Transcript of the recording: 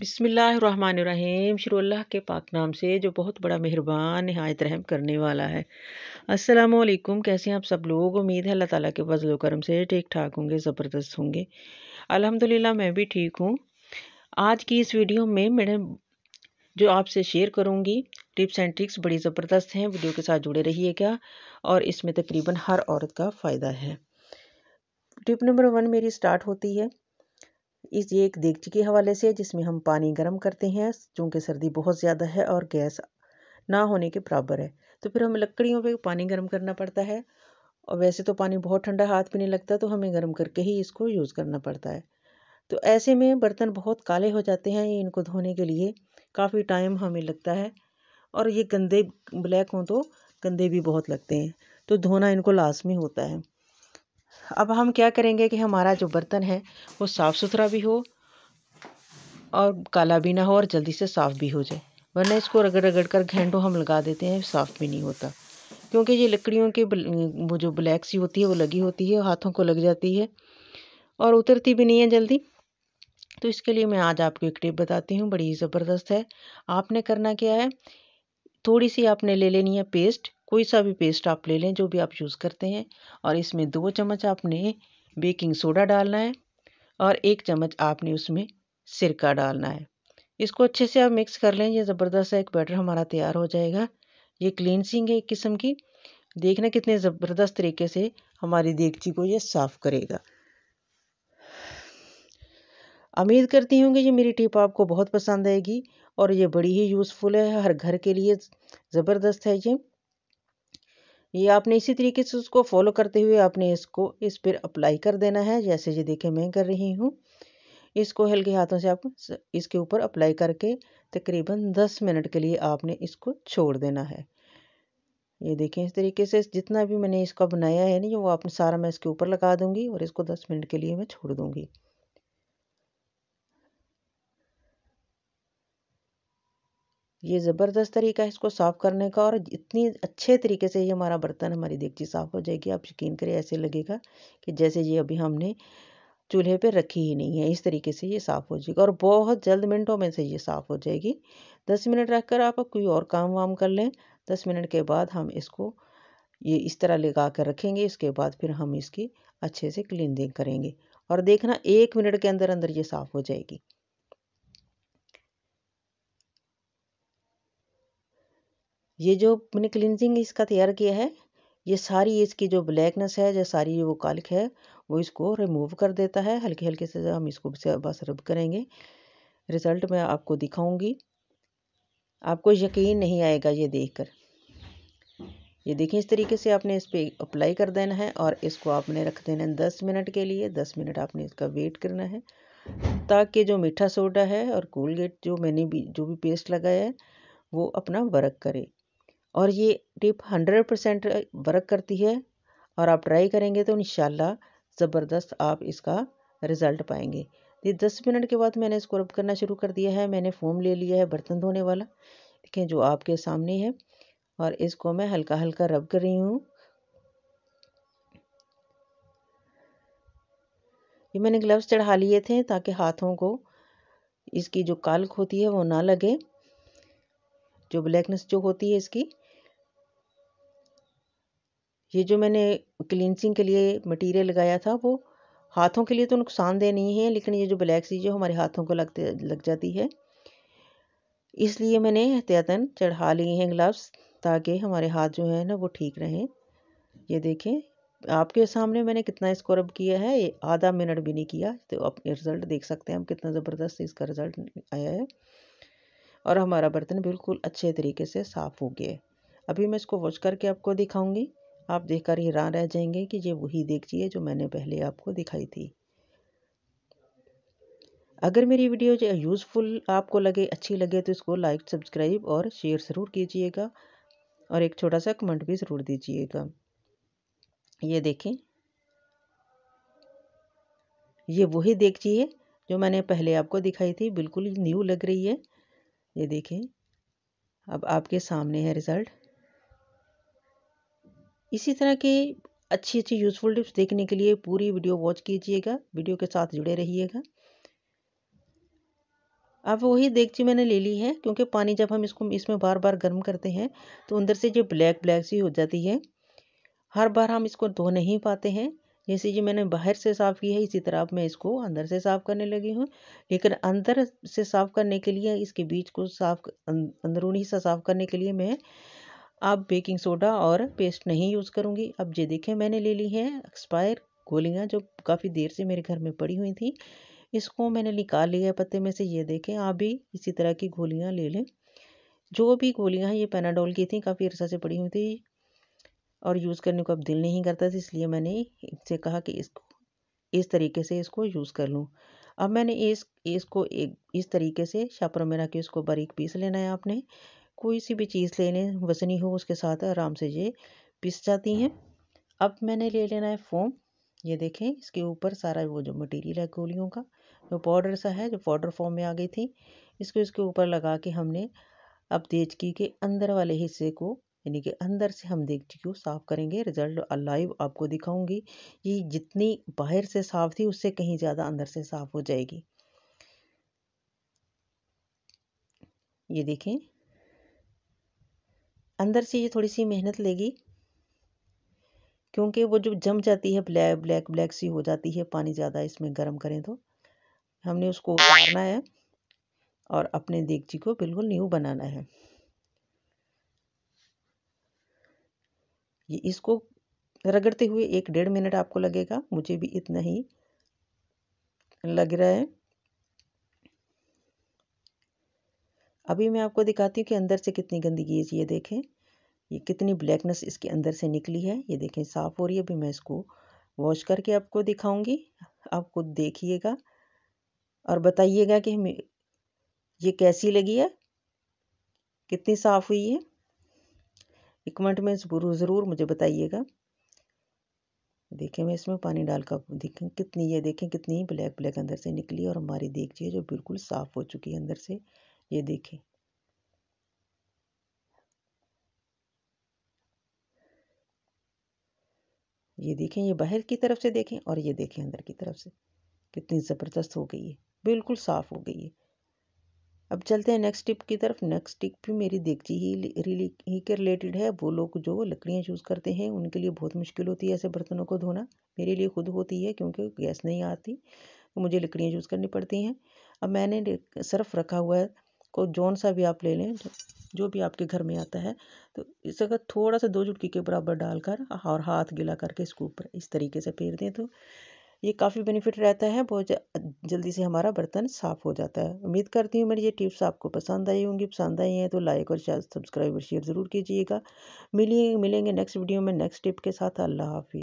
बिस्मिल्लाहिर्रहमानिर्रहीम। शुरू अल्लाह के पाक नाम से जो बहुत बड़ा मेहरबान निहायत रहम करने वाला है। अस्सलामुअलैकुम, कैसे हैं आप सब लोग? उम्मीद है अल्लाह ताला के फजल व करम से ठीक ठाक होंगे, ज़बरदस्त होंगे। अल्हम्दुलिल्लाह मैं भी ठीक हूँ। आज की इस वीडियो में मैंने जो आपसे शेयर करूँगी टिप्स एंड ट्रिक्स बड़ी ज़बरदस्त हैं, वीडियो के साथ जुड़े रहिएगा और इसमें तकरीबन हर औरत का फ़ायदा है। टिप नंबर 1 मेरी स्टार्ट होती है ये एक देगची के हवाले से, जिसमें हम पानी गर्म करते हैं चूँकि सर्दी बहुत ज़्यादा है और गैस ना होने के बराबर है, तो फिर हमें लकड़ियों पे पानी गर्म करना पड़ता है। और वैसे तो पानी बहुत ठंडा हाथ भी नहीं लगता, तो हमें गर्म करके ही इसको यूज़ करना पड़ता है। तो ऐसे में बर्तन बहुत काले हो जाते हैं, इनको धोने के लिए काफ़ी टाइम हमें लगता है और ये गंदे ब्लैक हों तो गंदे भी बहुत लगते हैं, तो धोना इनको लाज़मी होता है। अब हम क्या करेंगे कि हमारा जो बर्तन है वो साफ़ सुथरा भी हो और काला भी ना हो और जल्दी से साफ़ भी हो जाए, वरना इसको रगड़ रगड़ कर घंटों हम लगा देते हैं, साफ़ भी नहीं होता। क्योंकि ये लकड़ियों के वो जो ब्लैक सी होती है वो लगी होती है, हाथों को लग जाती है और उतरती भी नहीं है जल्दी। तो इसके लिए मैं आज आपको एक टिप बताती हूँ, बड़ी ज़बरदस्त है। आपने करना क्या है, थोड़ी सी आपने ले लेनी है पेस्ट, कोई सा भी पेस्ट आप ले लें जो भी आप यूज़ करते हैं, और इसमें 2 चम्मच आपने बेकिंग सोडा डालना है और 1 चम्मच आपने उसमें सिरका डालना है। इसको अच्छे से आप मिक्स कर लें, ये ज़बरदस्त एक बैटर हमारा तैयार हो जाएगा। ये क्लींसिंग है एक किस्म की, देखना कितने ज़बरदस्त तरीके से हमारी देगची को ये साफ़ करेगा। उम्मीद करती हूँ कि ये मेरी टिप आपको बहुत पसंद आएगी और ये बड़ी ही यूज़फुल है, हर घर के लिए ज़बरदस्त है। ये आपने इसी तरीके से उसको फॉलो करते हुए आपने इसको इस पर अप्लाई कर देना है, जैसे ये देखें मैं कर रही हूँ। इसको हल्के हाथों से आप इसके ऊपर अप्लाई करके तकरीबन 10 मिनट के लिए आपने इसको छोड़ देना है। ये देखें इस तरीके से जितना भी मैंने इसका बनाया है नहीं वो आपने सारा मैं इसके ऊपर लगा दूँगी और इसको 10 मिनट के लिए मैं छोड़ दूँगी। ये ज़बरदस्त तरीका है इसको साफ़ करने का और इतनी अच्छे तरीके से ये हमारा बर्तन हमारी देगची साफ़ हो जाएगी, आप यकीन करें ऐसे लगेगा कि जैसे ये अभी हमने चूल्हे पे रखी ही नहीं है। इस तरीके से ये साफ़ हो जाएगी और बहुत जल्द मिनटों में से ये साफ़ हो जाएगी। 10 मिनट रख कर आप कोई और काम वाम कर लें, 10 मिनट के बाद हम इसको ये इस तरह लगा कर रखेंगे। इसके बाद फिर हम इसकी अच्छे से क्लीनिंग करेंगे और देखना 1 मिनट के अंदर अंदर ये साफ़ हो जाएगी। ये जो मैंने क्लिनजिंग इसका तैयार किया है ये सारी इसकी जो ब्लैकनेस है, जो सारी वो कालिक है वो इसको रिमूव कर देता है। हल्के हल्के से हम इसको बस रब करेंगे, रिज़ल्ट मैं आपको दिखाऊंगी, आपको यकीन नहीं आएगा ये देखकर। ये देखिए इस तरीके से आपने इस पर अप्लाई कर देना है और इसको आपने रख देना है 10 मिनट के लिए। 10 मिनट आपने इसका वेट करना है ताकि जो मीठा सोडा है और कोलगेट जो मैंने जो भी पेस्ट लगाया है वो अपना वर्क करे। और ये टिप 100% वर्क करती है और आप ट्राई करेंगे तो इंशाल्लाह ज़बरदस्त आप इसका रिज़ल्ट पाएंगे। ये 10 मिनट के बाद मैंने इसको रब करना शुरू कर दिया है। मैंने फोम ले लिया है बर्तन धोने वाला, देखें जो आपके सामने है, और इसको मैं हल्का हल्का रब कर रही हूँ। ये मैंने ग्लव्स चढ़ा लिए थे ताकि हाथों को इसकी जो कालक होती है वो ना लगे, जो ब्लैकनेस जो होती है इसकी। ये जो मैंने क्लींसिंग के लिए मटेरियल लगाया था वो हाथों के लिए तो नुकसानदेह नहीं है, लेकिन ये जो ब्लैक सी जो हमारे हाथों को लग जाती है, इसलिए मैंने एहतियातन चढ़ा लिए हैं ग्लव्स ताकि हमारे हाथ जो है ना वो ठीक रहें। ये देखें आपके सामने मैंने कितना इसको रब किया है, ये आधा मिनट भी नहीं किया, तो आप रिज़ल्ट देख सकते हैं हम कितना ज़बरदस्त इसका रिज़ल्ट आया है और हमारा बर्तन बिल्कुल अच्छे तरीके से साफ़ हो गया। अभी मैं इसको वॉश करके आपको दिखाऊंगी, आप देखकर हैरान रह जाएंगे कि ये वही देगची है जो मैंने पहले आपको दिखाई थी। अगर मेरी वीडियो जो यूज़फुल आपको लगे, अच्छी लगे तो इसको लाइक, सब्सक्राइब और शेयर ज़रूर कीजिएगा और एक छोटा सा कमेंट भी ज़रूर दीजिएगा। ये देखें ये वही देगची है जो मैंने पहले आपको दिखाई थी, बिल्कुल न्यू लग रही है। ये देखें अब आपके सामने है रिज़ल्ट। इसी तरह के अच्छी अच्छी यूज़फुल टिप्स देखने के लिए पूरी वीडियो वॉच कीजिएगा, वीडियो के साथ जुड़े रहिएगा। अब वही देगची मैंने ले ली है, क्योंकि पानी जब हम इसको इसमें बार बार गर्म करते हैं तो अंदर से जो ब्लैक ब्लैक सी हो जाती है। हर बार हम इसको धो नहीं पाते हैं। जैसे ये मैंने बाहर से साफ़ की है, इसी तरह अब मैं इसको अंदर से साफ़ करने लगी हूँ। लेकिन अंदर से साफ़ करने के लिए, इसके बीज को अंदरूनी हिस्सा साफ़ करने के लिए मैं अब बेकिंग सोडा और पेस्ट नहीं यूज़ करूँगी। अब ये देखें, मैंने ले ली है एक्सपायर गोलियाँ जो काफ़ी देर से मेरे घर में पड़ी हुई थी। इसको मैंने निकाल लिया है पत्ते में से। ये देखें, आप भी इसी तरह की गोलियाँ ले लें। जो भी गोलियाँ ये पैनाडोल की थी, काफ़ी अरसा से पड़ी हुई थी और यूज़ करने को अब दिल नहीं करता था, इसलिए मैंने इनसे कहा कि इसको इस तरीके से इसको यूज़ कर लूँ। अब मैंने इसको इस तरीके से छापर में रख के इसको बारीक पीस लेना है। आपने कोई सी भी चीज़ ले लें, वज़नी हो, उसके साथ आराम से ये पीस जाती हैं। अब मैंने ले लेना है फोम। ये देखें, इसके ऊपर सारा वो जो मटेरियल है गोलियों का, जो पाउडर सा है, जो पाउडर फॉर्म में आ गई थी, इसको इसके ऊपर लगा के हमने अब देगची के अंदर वाले हिस्से को, यानी कि अंदर से हम देगची को साफ़ करेंगे। रिज़ल्ट लाइव आपको दिखाऊंगी। ये जितनी बाहर से साफ़ थी, उससे कहीं ज़्यादा अंदर से साफ़ हो जाएगी। ये देखें, अंदर से ये थोड़ी सी मेहनत लेगी, क्योंकि वो जो जम जाती है, ब्लैक ब्लैक ब्लैक सी हो जाती है। पानी ज़्यादा इसमें गर्म करें तो हमने उसको उतारना है और अपने देगची को बिल्कुल न्यू बनाना है। ये इसको रगड़ते हुए 1-1.5 मिनट आपको लगेगा, मुझे भी इतना ही लग रहा है। अभी मैं आपको दिखाती हूँ कि अंदर से कितनी गंदगी है। ये देखें, ये कितनी ब्लैकनेस इसके अंदर से निकली है। ये देखें, साफ़ हो रही है। अभी मैं इसको वॉश करके आपको दिखाऊंगी। आपको देखिएगा और बताइएगा कि हमें ये कैसी लगी है, कितनी साफ़ हुई है। कमेंट में ज़रूर मुझे बताइएगा। देखें, मैं इसमें पानी डाल कर देखें कितनी, ये देखें कितनी ब्लैक ब्लैक अंदर से निकली और हमारी देगची जो बिल्कुल साफ़ हो चुकी है अंदर से। ये देखें, ये देखें, ये बाहर की तरफ से देखें और ये देखें अंदर की तरफ से कितनी ज़बरदस्त हो गई है, बिल्कुल साफ़ हो गई है। अब चलते हैं नेक्स्ट टिप की तरफ। नेक्स्ट टिप भी मेरी देगची ही के रिलेटेड है। वो लोग जो लकड़ियाँ यूज़ करते हैं, उनके लिए बहुत मुश्किल होती है ऐसे बर्तनों को धोना। मेरे लिए खुद होती है, क्योंकि गैस नहीं आती तो मुझे लकड़ियाँ यूज़ करनी पड़ती हैं। अब मैंने सर्फ रखा हुआ है, को जौन सा भी आप ले लें, जो भी आपके घर में आता है, तो इस अगर थोड़ा सा 2 चुटकी के बराबर डालकर और हाथ गिला करके इसको ऊपर इस तरीके से फेर दें तो ये काफ़ी बेनिफिट रहता है। बहुत जल्दी से हमारा बर्तन साफ़ हो जाता है। उम्मीद करती हूँ मेरी ये टिप्स आपको पसंद आई होंगी। पसंद आई हैं तो लाइक और सब्सक्राइब और शेयर ज़रूर कीजिएगा। मिलेंगे नेक्स्ट वीडियो में नेक्स्ट टिप के साथ। अल्लाह हाफिज़।